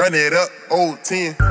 Run it up, old 10.